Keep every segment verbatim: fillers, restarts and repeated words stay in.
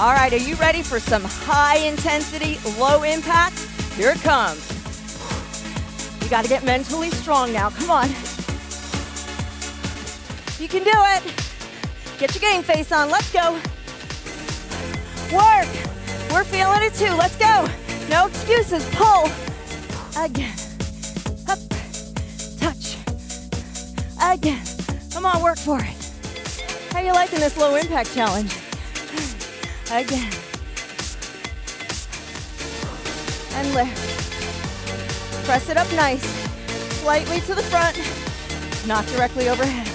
All right, are you ready for some high intensity, low impact? Here it comes. You gotta get mentally strong now, come on. You can do it. Get your game face on, let's go. Work, we're feeling it too, let's go. No excuses, pull. Again, up, touch. Again, come on, work for it. How you liking this low impact challenge? Again. And lift. Press it up nice, slightly to the front, not directly overhead.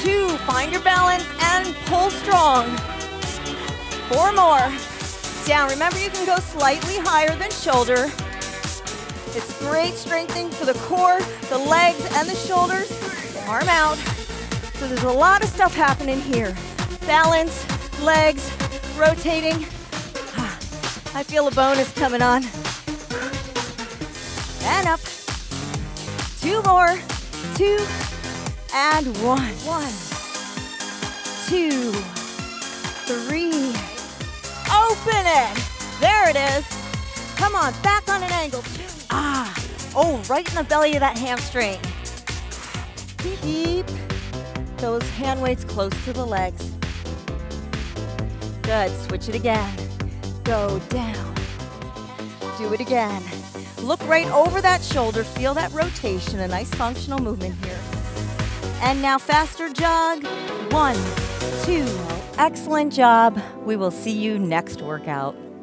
Two, find your balance and pull strong. Four more. Down, remember you can go slightly higher than shoulder. It's great strengthening for the core, the legs, and the shoulders. Arm out. So there's a lot of stuff happening here. Balance, legs, rotating. I feel a bonus coming on. And up. Two more. Two. And one. One. Two. Three. Open it. There it is. Come on, back on an angle. Ah. Oh, right in the belly of that hamstring. Keep those hand weights close to the legs. Good, switch it again. Go down. Do it again. Look right over that shoulder, feel that rotation, a nice functional movement here. And now faster jog, one, two. Excellent job. We will see you next workout.